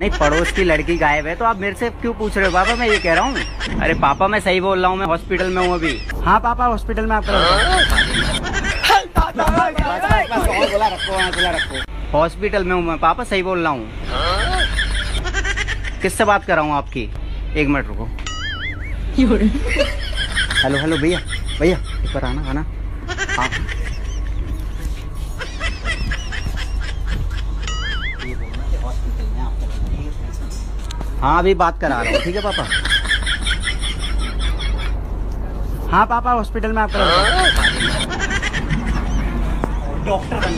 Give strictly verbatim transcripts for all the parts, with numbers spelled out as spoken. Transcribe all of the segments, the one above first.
नहीं, पड़ोस की लड़की गायब है तो आप मेरे से क्यों पूछ रहे हो पापा? मैं ये कह रहा हूँ। अरे पापा मैं सही बोल रहा हूँ, मैं हॉस्पिटल में हूँ अभी। हाँ पापा हॉस्पिटल में आप रखो, हॉस्पिटल में हूँ मैं पापा, सही बोल रहा हूँ। किससे बात कर रहा हूँ आपकी? एक मिनट रुको। हेलो हेलो भैया भैया एक बार आना आना। हाँ अभी बात करा रहा हूँ, ठीक है पापा? हाँ पापा हॉस्पिटल में आप करा रहा हूँ। डॉक्टर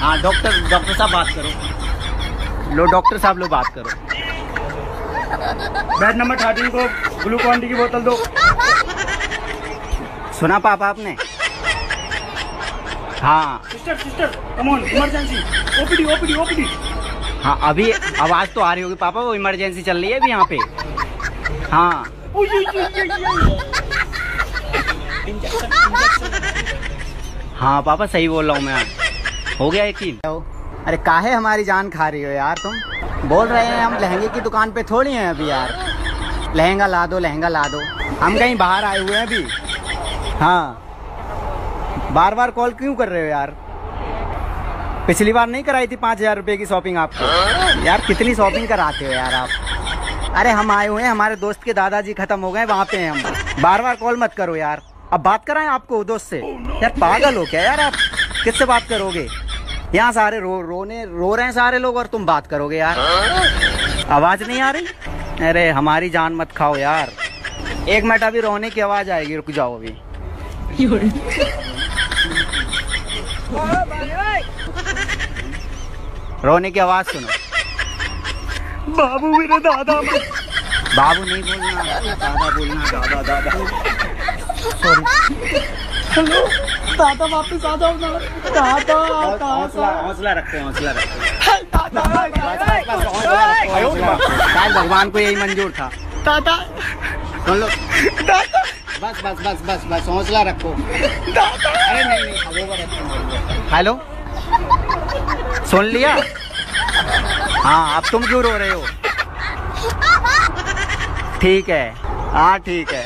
हाँ डॉक्टर डॉक्टर साहब बात करो। लो डॉक्टर साहब लो बात करो। बेड नंबर थर्टीन को ग्लूकॉन डी की बोतल दो। सुना पापा आपने? हाँ sister sister come on, emergency, OPD OPD OPD. हाँ अभी आवाज तो आ रही होगी पापा, वो इमरजेंसी चल रही है अभी यहाँ पे। हाँ हाँ पापा सही बोल रहा हूँ मैं, हो गया यकीन? अरे काहे हमारी जान खा रही हो यार तुम? बोल रहे हैं हम लहंगे की दुकान पे थोड़ी हैं अभी यार। लहंगा ला दो लहंगा ला दो, हम कहीं बाहर आए हुए हैं अभी। हाँ बार बार कॉल क्यों कर रहे हो यार? पिछली बार नहीं कराई थी पाँच हजार रुपये की शॉपिंग आपको? यार कितनी शॉपिंग कराते हो यार आप? अरे हम आए हुए हैं, हमारे दोस्त के दादाजी खत्म हो गए, वहाँ पे हैं हम। बार बार कॉल मत करो यार, अब बात कराएं आपको दोस्त से? यार पागल हो क्या यार आप? किससे बात करोगे? यहाँ सारे रो रोने रो रहे हैं सारे लोग और तुम बात करोगे यार? आवाज़ नहीं आ रही? अरे हमारी जान मत खाओ यार। एक मिनट अभी रोने की आवाज़ आएगी, रुक जाओ अभी। रोने की आवाज सुनो। बाबू मेरे दादा, बाबू नहीं बोलना दादा बोलना, दादा दादा। हेलो दादा वापस आ जाओ ना दादा। हौसला हौसला रखते हैं, हौसला रखते। भगवान को यही मंजूर था दादा। बस बस बस बस बस हौसला रखो। अरे नहीं नहीं। हेलो सुन लिया? हाँ अब तुम क्यों रो रहे हो? ठीक है हाँ ठीक है,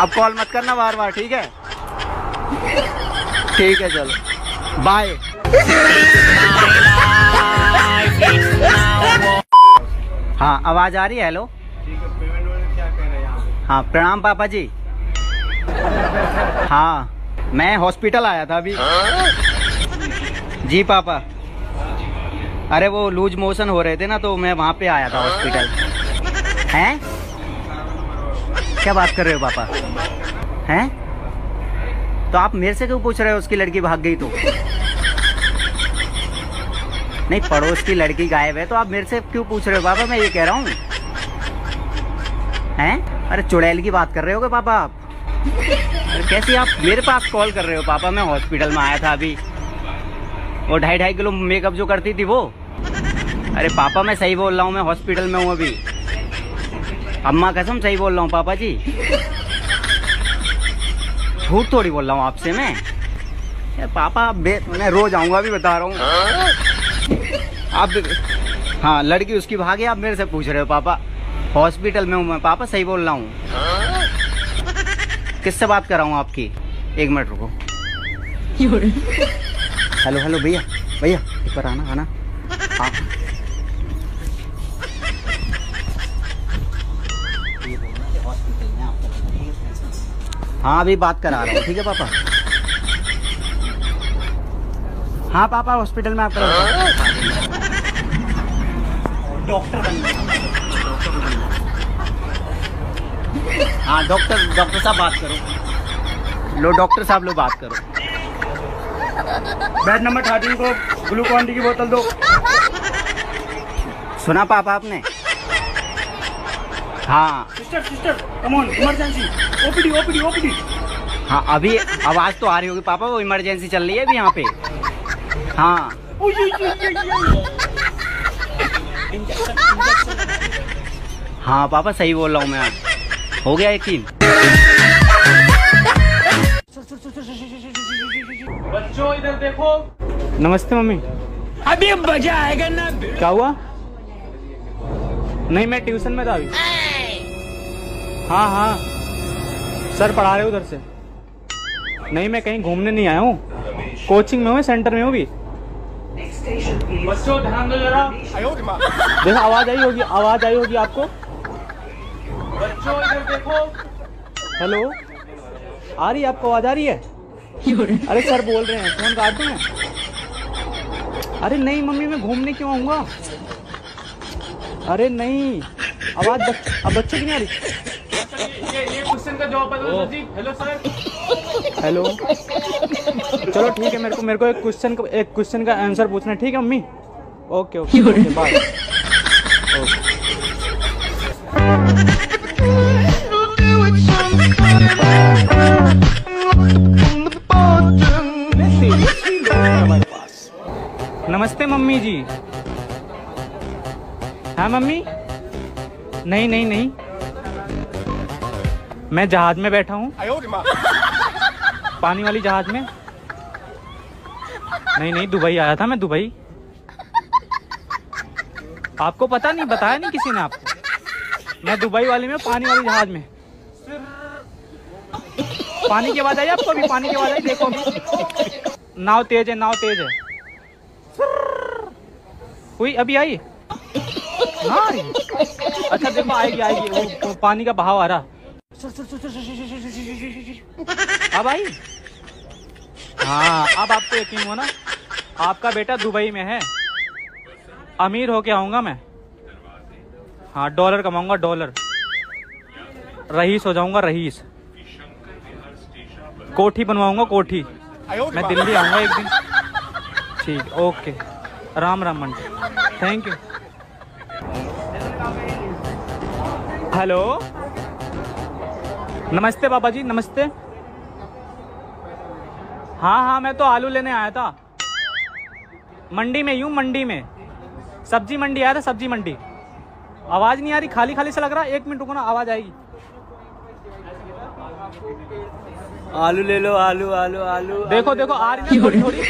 अब कॉल मत करना बार बार, ठीक है? ठीक है चलो बाय। हाँ आवाज आ रही है? हेलो हाँ प्रणाम पापा जी। हाँ मैं हॉस्पिटल आया था अभी। जी पापा अरे वो लूज मोशन हो रहे थे ना तो मैं वहाँ पे आया था हॉस्पिटल। हैं क्या बात कर रहे हो पापा? हैं तो आप मेरे से क्यों पूछ रहे हो उसकी लड़की भाग गई तो? नहीं पड़ोस की लड़की गायब है तो आप मेरे से क्यों पूछ रहे हो पापा? मैं ये कह रहा हूँ। हैं अरे चुड़ैल की बात कर रहे हो पापा आप? कैसे आप मेरे पास कॉल कर रहे हो पापा? मैं हॉस्पिटल में आया था अभी। वो ढाई ढाई किलो मेकअप जो करती थी वो। अरे पापा मैं सही बोल रहा हूँ, मैं हॉस्पिटल में हूँ अभी। अम्मा कसम सही बोल रहा हूँ पापा जी, झूठ थोड़ी बोल रहा हूँ आपसे मैं। यार पापा मैं रो जाऊँगा अभी, बता रहा हूँ आप। हाँ लड़की उसकी भागी, आप मेरे से पूछ रहे हो पापा? हॉस्पिटल में हूँ मैं पापा, सही बोल रहा हूँ। किससे बात कर रहा हूँ आपकी? एक मिनट रुको। हेलो हेलो भैया भैया एक बार आना आना। हाँ अभी बात करा रहा हूँ, ठीक है पापा? हाँ पापा हॉस्पिटल में आप करा रहा हूँ। डॉक्टर हाँ डॉक्टर डॉक्टर साहब बात करो। लो डॉक्टर साहब लो बात करो। बेड नंबर थर्टीन को ग्लूकॉन डी की बोतल दो। सुना पापा आपने? हाँ sister sister come on, emergency, OPD OPD OPD. हाँ अभी आवाज तो आ रही होगी पापा, वो इमरजेंसी चल रही है अभी यहाँ पे। हाँ हाँ पापा सही बोल रहा हूँ मैं, हो गया यकीन? बच्चों इधर देखो। नमस्ते मम्मी। अभी मजा आएगा ना। क्या हुआ? नहीं मैं ट्यूशन में था अभी। हाँ हाँ सर पढ़ा रहे हो उधर से। नहीं मैं कहीं घूमने नहीं आया हूँ, कोचिंग में हूँ, सेंटर में हूँ भी। बच्चों ध्यान दो जरा। देखो आवाज आई होगी, आवाज आई होगी आपको। बच्चों इधर देखो। हेलो आ रही है आपको आवाज? आ रही है? अरे सर बोल रहे हैं फोन काट दूं। अरे नहीं मम्मी मैं घूमने क्यों आऊंगा। अरे नहीं आवाज बच... अब बच्चों की नहीं आ रही। ये ये क्वेश्चन का जवाब दो जी। Hello sir. हेलो चलो ठीक है, मेरे को मेरे को एक क्वेश्चन का एक क्वेश्चन का आंसर पूछना है। ठीक है मम्मी ओके ओके ओके बाय। नमस्ते मम्मी जी। हाँ मम्मी। नहीं नहीं नहीं मैं जहाज में बैठा हूँ, पानी वाली जहाज में। नहीं नहीं दुबई आया था मैं, दुबई। आपको पता नहीं, बताया नहीं किसी ने आपको? मैं दुबई वाली में, पानी वाली जहाज में। पानी की आवाज आई आपको अभी? पानी की आवाज आई, देखो अभी। नाव तेज है, नाव तेज है। हुई अभी आई? हाँ अच्छा देखो आएगी आएगी, वो पानी का बहाव आ रहा। अब आई? हाँ अब आपको यकीन हो ना, आपका बेटा दुबई में है। अमीर होके आऊंगा मैं। हाँ डॉलर कमाऊंगा, डॉलर। रईस हो जाऊंगा, रईस। कोठी बनवाऊंगा, कोठी। मैं दिल्ली आऊंगा एक दिन। ठीक okay Ram Ram Mandi, thank you. Hello नमस्ते बाबा जी, नमस्ते। हाँ हाँ मैं तो आलू लेने आया था, मंडी में यूँ, मंडी में सब्जी मंडी आया था, सब्जी मंडी। आवाज़ नहीं आ रही, खाली खाली से लग रहा। एक मिनट रुको ना, आवाज़ आएगी। आलू ले लो, आलू आलू आलू। देखो देखो आ रही है थोड़ी।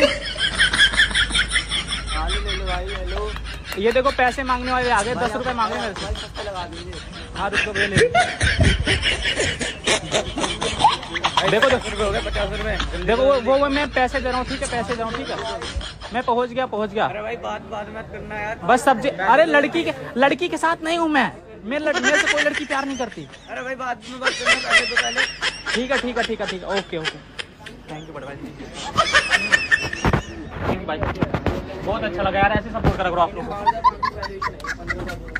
ये देखो पैसे मांगने वाले आ गए, दस रुपए मांगे मेरे से। हाँ रुपये ले देखो, दस रुपये हो गए, पचास रुपये। देखो वो वो, वो मैं पैसे दे रहा हूँ, ठीक है पैसे दे रहा हूँ, ठीक है मैं पहुँच गया, पहुँच गया। अरे भाई बात बात मत करना यार। बस सब्जी। अरे लड़की के लड़की के साथ नहीं हूँ मैं, मेरे मेरे से कोई लड़की प्यार नहीं करती। अरे भाई बात में बात करना पहले। ठीक है ठीक है ठीक है ठीक है ओके ओके थैंक यू बड़े भाई, थैंक यू भाई। बहुत अच्छा लगा यार, ऐसे सपोर्ट करा करो आप लोग।